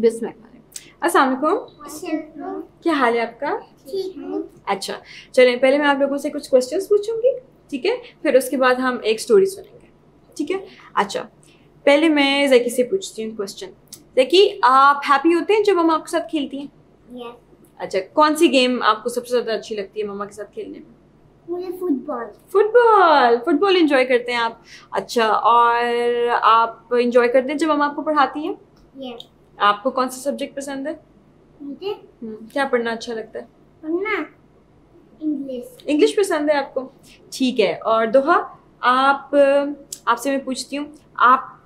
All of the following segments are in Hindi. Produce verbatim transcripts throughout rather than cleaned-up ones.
बिस्मिल्लाह। अस्सलाम वालेकुम, क्या हाल है आपका? अच्छा, चलें पहले मैं आप लोगों से कुछ क्वेश्चंस पूछूंगी, ठीक है? फिर उसके बाद हम एक स्टोरी सुनेंगे, ठीक है? अच्छा, पहले मैं ज़की से पूछती हूँ क्वेश्चन। ज़की, आप हैप्पी होते हैं जब हम आपके साथ खेलती हैं? yes. अच्छा, कौन सी गेम आपको सबसे ज़्यादा अच्छी लगती है मम्मा के साथ खेलने में? मुझे फुटबॉल। फुटबॉल फुटबॉल एंजॉय करते हैं आप? अच्छा, और आप एंजॉय करते हैं जब हम आपको पढ़ाती हैं? yes. आपको कौन सा सब्जेक्ट पसंद है? मुझे क्या पढ़ना अच्छा लगता है? पढ़ना इंग्लिश। इंग्लिश पसंद है आपको, ठीक है। और दोहा, आप आपसे मैं पूछती हूँ, आप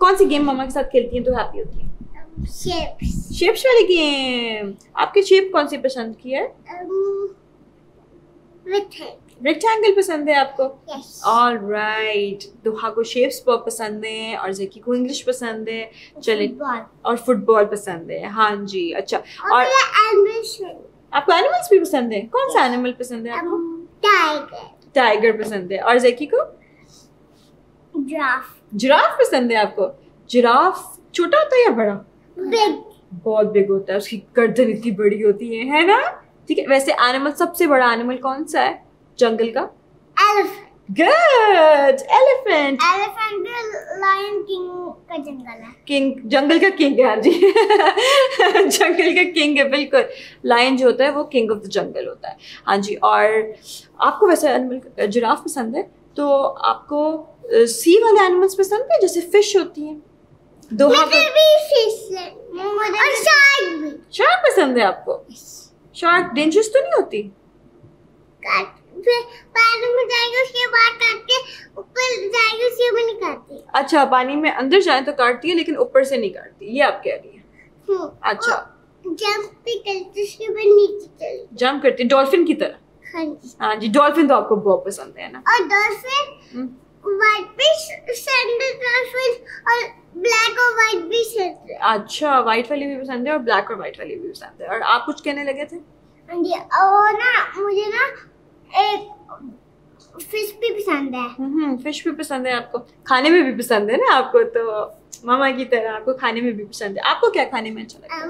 कौन सी गेम मम्मा के साथ खेलती हैं तो हैप्पी होती हैं? शेप्स। शेप्स वाली गेम। आपके शेप कौन सी पसंद की है? रेक्टेंगल पसंद है आपको? यस। ऑल राइट, दुहा को शेप्स बहुत पसंद है और ज़की को इंग्लिश पसंद है। चले, और फुटबॉल पसंद है, हाँ जी। अच्छा, और आपको एनिमल्स भी पसंद है? कौन सा एनिमल पसंद है आपको? टाइगर। टाइगर पसंद है। और ज़की को? जिराफ। जिराफ पसंद है आपको? जिराफ छोटा होता है या बड़ा? बिग। बहुत बिग होता है, उसकी गर्दन इतनी बड़ी होती है, है ना? ठीक है। वैसे एनिमल, सबसे बड़ा एनिमल कौन सा है जंगल का? Elephant. Good, elephant. Elephant lion king का जंगल है। किंग, जंगल का किंग है जी। जंगल का किंग है, बिल्कुल। लायन जो होता है वो किंग ऑफ द जंगल होता है, हाँ जी। और आपको वैसे एनिमल जिराफ पसंद है, तो आपको सी वाले एनिमल्स पसंद है जैसे फिश होती है? दोहा को और शार्क भी। शार्क पसंद है आपको? शार्क डेंजरस तो नहीं होती? काट पानी में जाएगा, उसके बाद काट के ऊपर जाएगा, उसके ऊपर नहीं काटती। अच्छा, पानी में अंदर जाए तो काटती है लेकिन ऊपर से नहीं काटती, ये आप कह रही है? अच्छा, जंप भी करती, उसके ऊपर नीचे चली जंप करती, डॉल्फिन की तरह। हाँ जी, हाँ जी। डॉल्फिन तो आपको बहुत पसंद है ना? और dolphin white fish, sandal dolphin और ब्लैक और व्हाइट भी पसंद है। अच्छा, व्हाइट वाली भी पसंद है और ब्लैक और व्हाइट वाली भी पसंद है। और आप कुछ कहने लगे थे? और ना मुझे ना एक फिश भी पसंद है। हम्म, फिश भी पसंद है आपको? खाने में भी पसंद है ना आपको, तो मामा की तरह आपको खाने में भी पसंद है। आपको क्या खाने में अच्छा लगता है?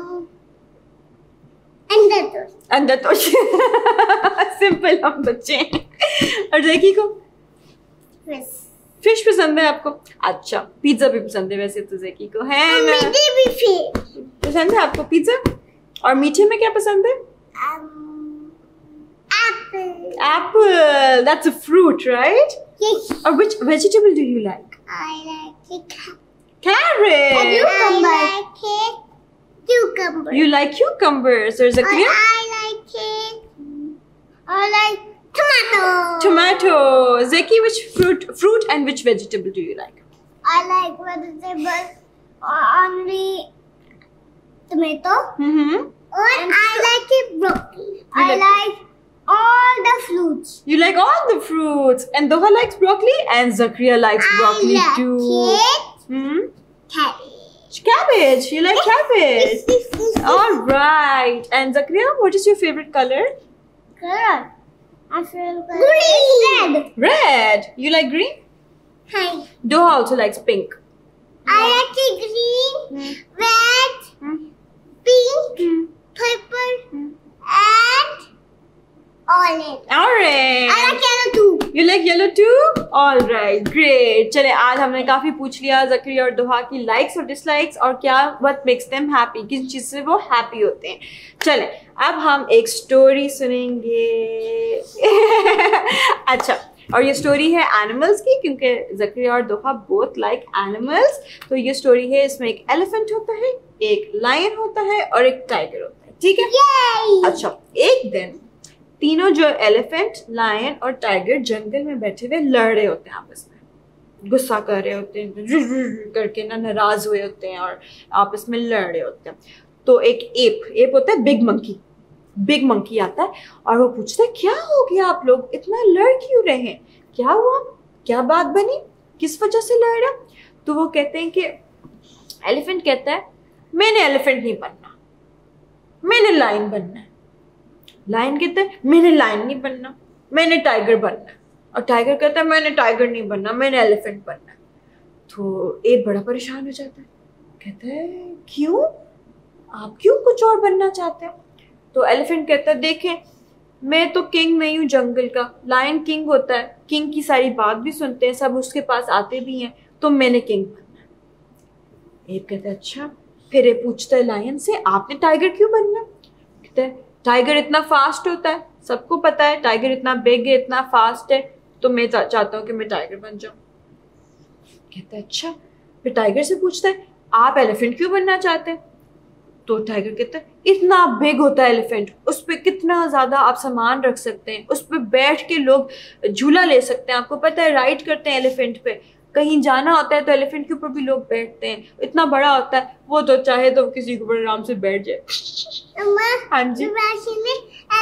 अंडा टोस्ट। अंडा टोस्ट। सिंपल हम बच्चे हैं। और ज़की को? फिश। फिश पसंद है आपको? अच्छा, पिज्जा भी पसंद है वैसे तो ज़की को, है ना? मीठे भी फिश पसंद है आपको? पिज्जा। और मीठे में क्या पसंद है? Apple. Apple, that's a fruit, right? Yes. और which vegetable do you like? I like carrot. And cucumber. You like cucumbers. और Zakaria? I like it, I like Tomato. Tomato. Zaki, which fruit, fruit and which vegetable do you like? I like vegetables, only tomato. Mm-hmm. And I like it broccoli. I like, like all the fruits. You like all the fruits. And Dhuhaa likes broccoli and Zakariyya likes I broccoli like too. I like cabbage. Cabbage. You like cabbage. All right. And Zakariyya, what is your favorite color? Color. I feel green. Red. Red. You like green? Hi. Dhuhaa also likes pink. I like green, hmm. red, hmm. pink, hmm. purple, hmm. and orange. Orange. I like yellow too. You like yellow too? All right. Great. चले, आज हमने काफी पूछ लिया ज़करिया और दुहा की likes और dislikes और क्या what makes them happy, किस चीज से वो happy होते हैं। चले, अब हम एक स्टोरी सुनेंगे। अच्छा, और ये स्टोरी है एनिमल्स की, क्योंकि ज़करिया और दुहा बोथ लाइक एनिमल्स। तो ये स्टोरी है, इसमें एक एलिफेंट होता है, एक लायन होता है और एक टाइगर होता है, ठीक है? Yay! अच्छा, एक दिन तीनों जो एलिफेंट, लायन और टाइगर जंगल में बैठे हुए लड़ रहे होते हैं आपस में, गुस्सा कर रहे होते हैं करके ना, नाराज हुए होते हैं और आपस में लड़ रहे होते हैं। तो एक एप एप होता है, बिग मंकी, बिग मंकी आता है और वो पूछता है, क्या हो गया आप लोग, इतना लड़ क्यों रहे हैं, क्या हुआ, क्या बात बनी, किस वजह से लड़ रहा? तो वो कहते हैं कि एलिफेंट कहता है, मैंने एलिफेंट नहीं बनना, मैंने लायन बनना है। लायन कहता है, मैंने लायन नहीं बनना, मैंने टाइगर बनना। और टाइगर कहता है, मैंने टाइगर नहीं बनना, मैंने एलिफेंट बनना। तो एप बड़ा परेशान हो जाता है, कहता है, क्यों? आप क्यों कुछ और बनना चाहते हैं? तो एलिफेंट कहता है, देखें मैं तो किंग नहीं हूँ जंगल का, लायन किंग होता है, किंग की सारी बात भी सुनते हैं, सब उसके पास आते भी हैं, तो मैंने किंग बनना है। एब कहता है अच्छा। फिर ये पूछता है लायन से, आपने टाइगर क्यों बनना? कहता है टाइगर इतना फास्ट होता है, सबको पता है टाइगर इतना बिग है, इतना फास्ट है, तो मैं चाहता हूँ कि मैं टाइगर बन जाऊँ। कहता है अच्छा। फिर टाइगर से पूछता है आप एलिफेंट क्यों बनना चाहते हैं? तो टाइगर कहता है इतना बिग होता है एलिफेंट, उस पर कितना ज़्यादा आप सामान रख सकते हैं, उस पर बैठ के लोग झूला ले सकते हैं, आपको पता है राइड करते हैं एलिफेंट पे, कहीं जाना होता है तो एलिफेंट के ऊपर भी लोग बैठते हैं, इतना बड़ा होता है वो, तो चाहे तो किसी के ऊपर आराम से बैठ जाए। हाँ जी,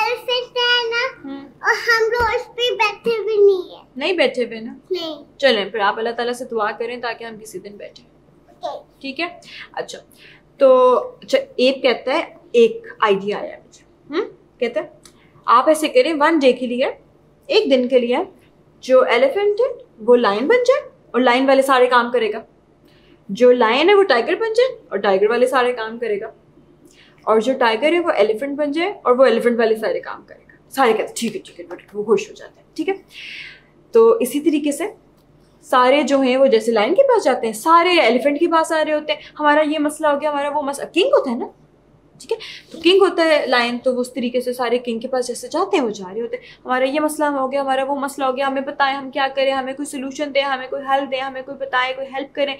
एलिफेंट है ना, और हम लोग उस पे बैठे भी नहीं है, नहीं बैठे हुए ना, नहीं। चलें फिर आप अल्लाह ताला से दुआ करें ताकि हम किसी दिन बैठे, ठीक है। अच्छा तो अच्छा एब कहता है एक आइडिया आया मुझे। हम्म कहता है आप ऐसे करें, वन डे के लिए, एक दिन के लिए जो एलिफेंट है वो लायन बन जाए और लायन वाले सारे काम करेगा, जो लायन है वो टाइगर बन जाए और टाइगर वाले सारे काम करेगा, और जो टाइगर है वो एलिफेंट बन जाए और वो एलिफेंट वाले सारे काम करेगा। सारे कहते ठीक है ठीक है, वो खुश हो जाते हैं, ठीक है। तो इसी तरीके से सारे जो हैं वो जैसे लायन के पास जाते हैं, सारे एलिफेंट के पास आ रहे होते हैं, हमारा ये मसला हो गया, हमारा वो मसला, किंग होता है ना, ठीक है, तो किंग होता है लायन, तो वो उस तरीके से सारे किंग के पास जैसे जाते हैं वो जा रहे होते हैं, हमारा ये मसला हो गया, हमारा वो मसला हो गया, हमें बताएं हम क्या करें, हमें कोई सोल्यूशन दें, हमें कोई हल दें, हमें कोई बताएं, कोई हेल्प करें।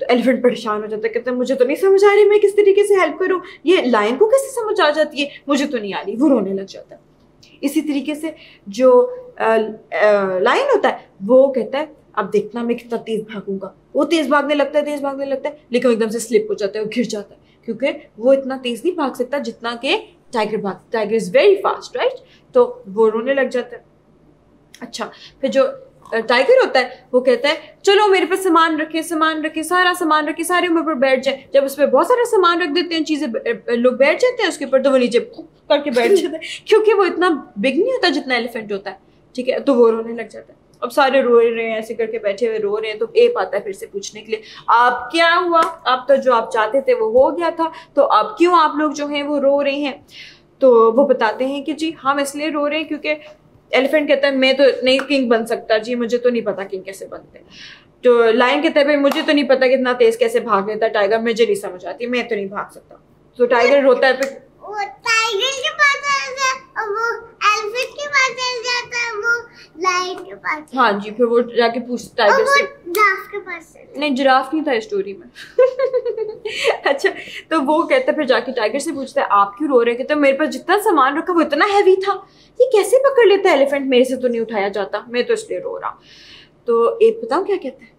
तो एलिफेंट परेशान हो जाता है, कहते हैं मुझे तो नहीं समझ आ रही मैं किस तरीके से हेल्प करूँ, ये लायन को कैसे समझ आ जाती है, मुझे तो नहीं आ रही, वो रोने लग जाता है। इसी तरीके से जो लायन होता है वो कहता है अब देखना मैं कितना तेज़ भागूंगा, वो तेज़ भागने लगता है, तेज़ भागने लगता है, लेकिन एकदम से स्लिप हो जाता है, वो गिर जाता है, क्योंकि वो इतना तेज़ नहीं भाग सकता जितना कि टाइगर भाग, tiger is very fast, right. तो वो रोने लग जाता है। अच्छा फिर जो टाइगर होता है वो कहता है चलो मेरे पास सामान रखें, सामान रखें, सारा सामान रखें, सारे ऊपर बैठ जाए, जब उस पर बहुत सारा सामान रख देते हैं, चीज़ें लोग बैठ जाते हैं उसके ऊपर, तो वो नीचे करके बैठ जाते हैं, क्योंकि वो इतना बिग नहीं होता जितना एलिफेंट होता है, ठीक है। तो वो रोने लग जाता है। अब सारे रो रहे हैं, ऐसे करके बैठे हुए रो रहे हैं, तो एप आता है फिर से पूछने के लिए आप क्या हुआ, आप तो जो आप चाहते थे वो हो गया था, तो अब क्यों आप लोग जो हैं वो रो रहे हैं? तो वो बताते हैं कि जी हम इसलिए रो रहे हैं क्योंकि एलिफेंट कहता है मैं तो नहीं किंग बन सकता जी, मुझे तो नहीं पता किंग कैसे बनते। तो लायन कहता है भाई मुझे तो नहीं पता कितना तेज कैसे भाग लेता टाइगर, मुझे नहीं समझ आती, मैं तो नहीं भाग सकता। तो टाइगर रोता है, फिर टाइगर के पास वो एलिफेंट के पास चल जाता है, वो लायन के पास, हाँ जी, फिर वो जाके पूछता है टाइगर से, जिराफ के पास नहीं, जिराफ नहीं था स्टोरी में। अच्छा तो वो कहता है फिर जाके टाइगर से पूछता है आप क्यों रो रहे हैं? कहते हैं मेरे पास जितना सामान रखा वो इतना हैवी था, ये कैसे पकड़ लेता है एलिफेंट, मेरे से तो नहीं उठाया जाता, मैं तो इसलिए रो रहा। तो एब बताऊँ क्या कहता है?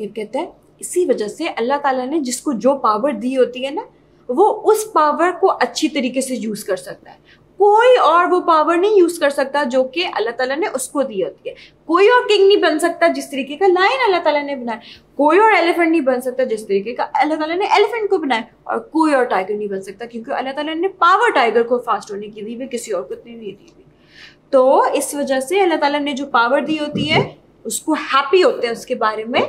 एब कहता है इसी वजह से अल्लाह ताला ने जिसको जो पावर दी होती है ना, वो उस पावर को अच्छी तरीके से यूज़ कर सकता है, कोई और वो पावर नहीं यूज़ कर सकता जो कि अल्लाह ताला ने उसको दी होती है। कोई और किंग नहीं बन सकता जिस तरीके का लायन अल्लाह ताला ने बनाया, कोई और एलिफेंट नहीं बन सकता जिस तरीके का अल्लाह ताला ने एलिफेंट को बनाया, और कोई और टाइगर नहीं बन सकता क्योंकि अल्लाह ताला ने पावर टाइगर को फास्ट होने की दी हुई, किसी और को इतनी नहीं दी हुई। तो इस वजह से अल्लाह ताला ने जो पावर दी होती है उसको हैप्पी होते हैं उसके बारे में,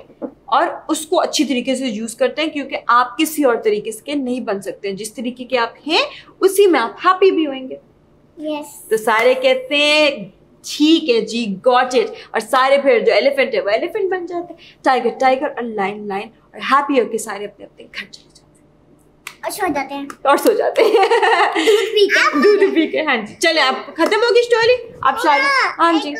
और उसको अच्छी तरीके से यूज़ करते हैं क्योंकि आप किसी और तरीके से नहीं बन सकते, जिस तरीके के आप हैं उसी में आप हैप्पी भी होंगे। Yes. तो सारे कहते हैं ठीक है जी, गॉट इट, और सारे फिर जो एलिफेंट है वो एलिफेंट बन जाते हैं, टाइगर टाइगर, और लाइन लाइन, और हैप्पी होके सारे अपने अपने घर चले जाते हैं और सो जाते हैं और सो जाते हैं दूध पी के। हाँ जी, चले आप खत्म होगी स्टोरी आप सारे। हाँ जी,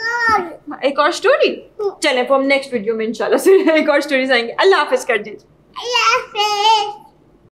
एक और स्टोरी, चले हम नेक्स्ट वीडियो में इंशाल्लाह एक और स्टोरीज आएंगे। अल्लाह हाफिज कर दीजिए।